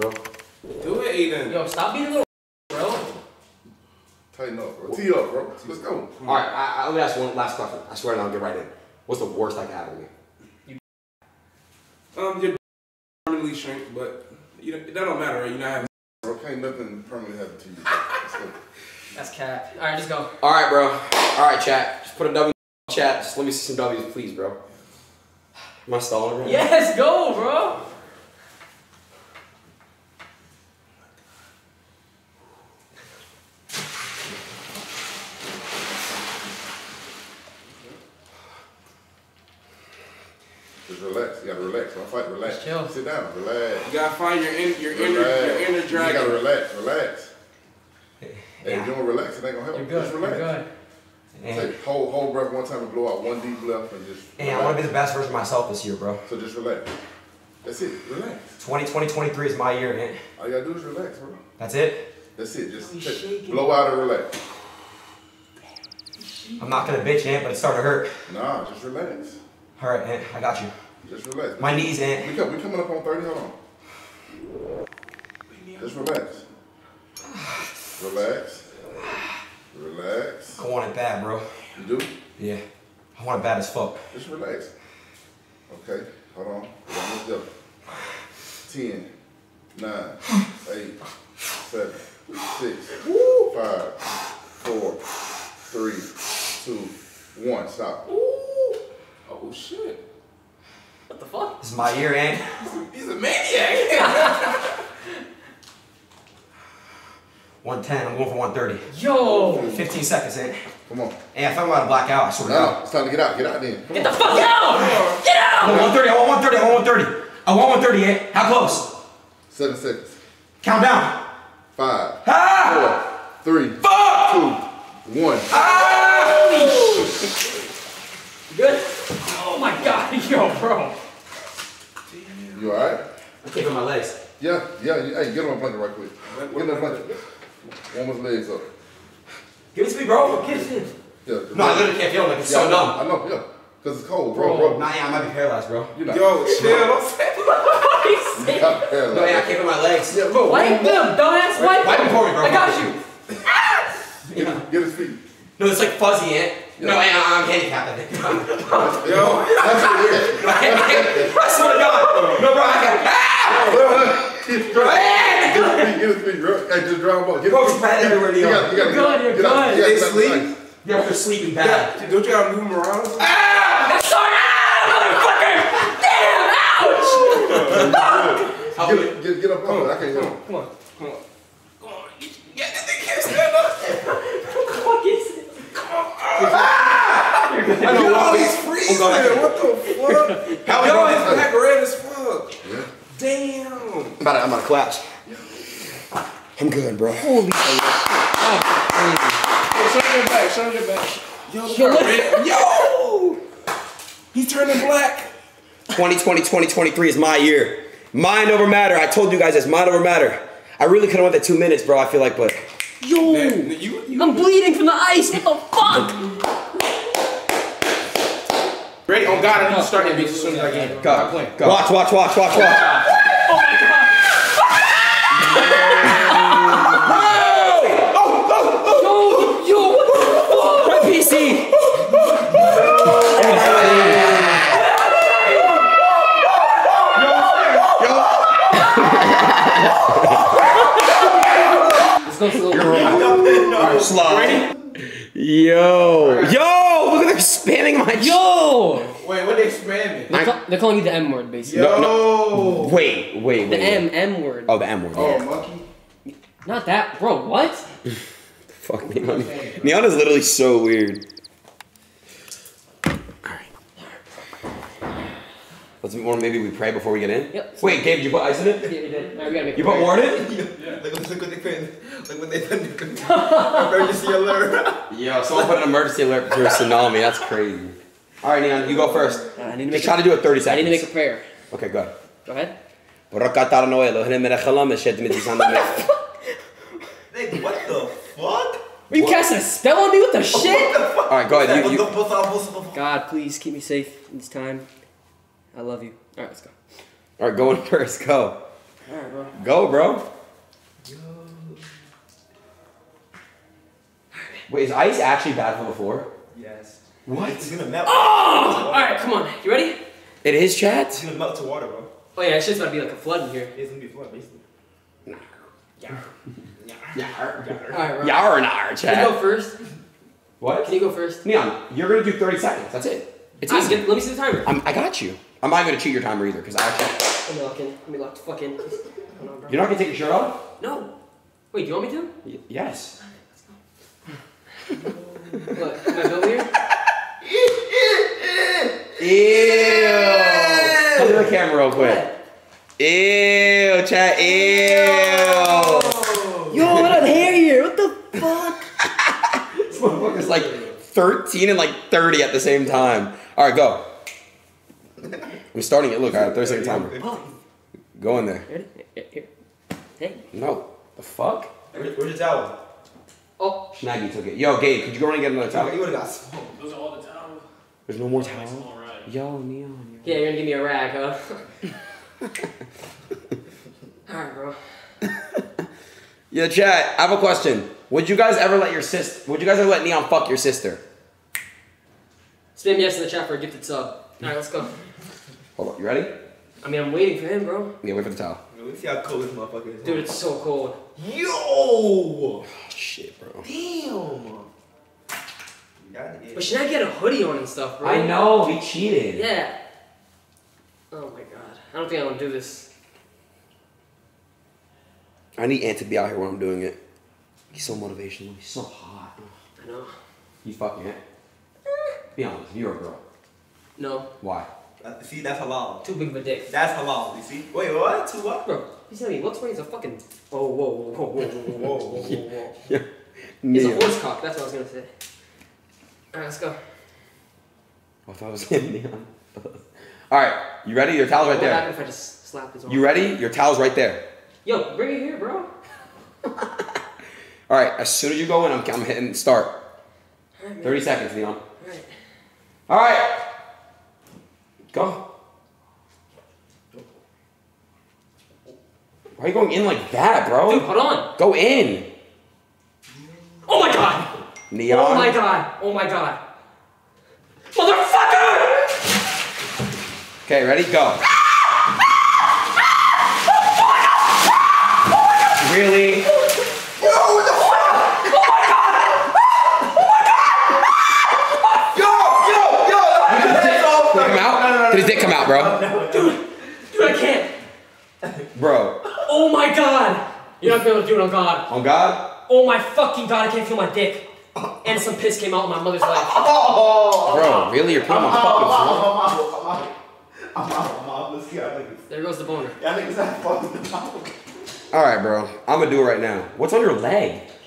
bro. Do it, Aiden. Yo, stop being a little bro. Tighten up, bro. Tee up, bro. Let's go. All right, let me ask one last question. I swear I'll get right in. What's the worst I can have with you? Your permanently shrink, but you know, that don't matter, right? You're not having. Bro, can't nothing permanently happen to you. Let's go. That's cap. All right, just go. All right, bro. All right, chat. Just put a W in chat. Just let me see some W's, please, bro. Am I stalling, bro? Yes, go, bro. Just relax. You gotta relax. Don't fight. Relax. Just chill. Sit down. Relax. You gotta find your inner dragon. You gotta relax. Relax. Hey, if you don't relax, it ain't gonna help. You're good. Just relax. You're good. Take whole breath one time and blow out one deep breath and just. And I want to be the best version of myself this year, bro. So just relax. That's it. Relax. 2023 is my year, man. All you gotta do is relax, bro. That's it. That's it. Just blow out and relax. I'm not gonna bitch, Ant, but it's starting to hurt. Nah, just relax. All right, Ant, I got you. Just relax. My knees, Ant. We coming up on 30. Hold on. Just relax. Relax. Relax. I want it bad, bro. You do? Yeah. I want it bad as fuck. Just relax. Okay, hold on. We're almost done. 10, 9, 8, 7, 6, 5, 4, 3, 2, 1. Stop. Ooh. Oh, shit. What the fuck? This is my year, Ant. He's a maniac. 110, I'm going for 130. Yo! 15 seconds, Ant. Come on. Hey, I found out to black out, I swear to God. It's time to get out. Get out then. Come on. Get the fuck out! Get out! I want 130, I want 130, I want 130. I want 130, Ant. How close? 7 seconds. Count down. 5, 4, 3, 2, 1. Holy shit. Good? Oh my God, yo, bro. Damn. You alright? I'm kicking my legs. Yeah, hey, get on a blanket right quick. Get on a blanket. Warm his legs up. Give it to me, bro. Kiss him. Yeah, no, I literally can't feel like it's so numb. I know, yeah. Because it's cold, bro. Nah, yeah, I might be paralyzed, bro. You're not. Yo, chill. No, yeah, I can't feel my legs. Yeah, bro, wipe them, dumbass. Wipe them. Wipe them for me, bro. I got you. Get his feet. No, it's like fuzzy, Ant. Yeah. No, I'm handicapped, I think. Yo, that's weird. I swear to God. No, bro, I got just drown ball. Get out. You're good. They sleep. You have to sleep bad. Yeah. Don't you gotta move them around? Ah! That's so out, motherfucker! Damn! Ouch! Get up. Come on. I can't get up. Come on. Yeah, that thing can't stand up. Come on. I know all these freezing. What the fuck? Yo, his back red as fuck. Yeah. Damn. I'm about to collapse. I'm good, bro. Holy shit. Oh, show your back, show your back. Yo! He's turning black. 2023 is my year. Mind over matter. I told you guys this, mind over matter. I really could have went that 2 minutes, bro, I feel like, but. Yo! Man, I'm bleeding from the ice. What the fuck? Ready? Oh, God, I'm starting to be as soon as I can. Go. Watch. Slide. Yo, look at them spamming my. Yo! Wait, what are they spamming? They're calling you the M word, basically. Yo! No. Wait. The M word. Oh, the M word. Oh, yeah. Monkey? Not that, bro, what? Fuck Neon. Neon is literally so weird. Alright. Maybe we pray before we get in? Yep. Wait, Gabe, you put ice in it? Yeah, we did. Right, we gotta make you put more in it? Yeah. Look what they put in. Like when they put in emergency alert. Yo, someone put an emergency alert for a tsunami. That's crazy. All right, Neon, you go first. Try to do it 30 seconds. I need to make a prayer. Okay, go. Go ahead. What the fuck? You cast a spell on me? What the shit? All right, go ahead. God, please keep me safe this time. I love you. All right, let's go. All right, go in first. Go. All right, bro. Go, bro. Yo. Wait, is ice actually bad for the floor? Yes. What? It's gonna melt. Oh! Alright, come on. You ready? It is, chat? It's gonna melt to water, bro. Oh, yeah, it's just gonna be like a flood in here. It's gonna be a flood, basically. Nah. Yarr. Yarr. Yarr. Yarr and arr, chat. Can you go first? What? Can you go first? Neon, you're gonna do 30 seconds. That's it. It's easy. Let me see the timer. I got you. I'm not gonna cheat your timer either, because I actually. Let me lock the fuck in. You're not gonna take your shirt off? No. Wait, do you want me to? Yes. Let's go. Look, am I built here? Ew. Come to the camera real quick. What? Ew, chat. Ew. Yo, what up hair here? What the fuck? This motherfucker's like 13 and like 30 at the same time. All right, go. I'm starting it. Look, all right, 30-second timer. Go in there. Here. Hey. No. The fuck? Where's your towel? Oh. Shaggy took it. Yo, Gabe, could you go run and get another towel? You would have got small. Those are all the towels. There's no more towels? Yo, Neon. Yeah, you're gonna give me a rag, huh? Alright, bro. Yeah, chat, I have a question. Would you guys ever let your sister, would you guys ever let Neon fuck your sister? Spam yes in the chat for a gifted sub. Alright, let's go. Hold on, you ready? I mean, I'm waiting for him, bro. Yeah, wait for the towel. Let's see how cold this motherfucker is. Dude, it's so cold. Yo! Oh, shit, bro. Damn. But should I get a hoodie on and stuff, bro? I know, he cheated. Yeah. Oh my god. I don't think I want to do this. I need Ant to be out here when I'm doing it. He's so motivational. He's so hot. I know. You fucking Ant? Be honest, you're a girl. No. Why? See, that's halal. Too big of a dick. That's halal, you see? Wait, what? Too what? Bro, you see how he looks like he's a fucking... Oh, whoa, whoa, whoa, whoa, whoa, whoa, whoa, whoa. Yeah. He's a horse cock, that's what I was going to say. Alright, let's go. I thought I was getting Neon. Alright, you ready? Your towel's right there. What happened if I just slapped his arm? You ready? Your towel's right there. Yo, bring it here, bro. Alright, as soon as you go in, I'm hitting start. All right, 30 seconds, Neon. Alright. Alright. Go. Why are you going in like that, bro? Dude, hold on. Go in. Oh my god. Neon. Oh my god. Oh my god. Motherfucker! Okay, ready? Go. Really? Bro. Dude, I can't. Bro. Oh my god. You're not gonna be able to do it on God. On God? Oh my fucking god, I can't feel my dick. And some piss came out of my mother's leg. Bro, really? You're putting on my fucking floor? There goes the boner. Alright, bro. I'm gonna do it right now. What's on your leg?